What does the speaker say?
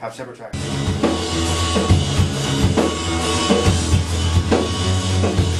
Have separate tracks.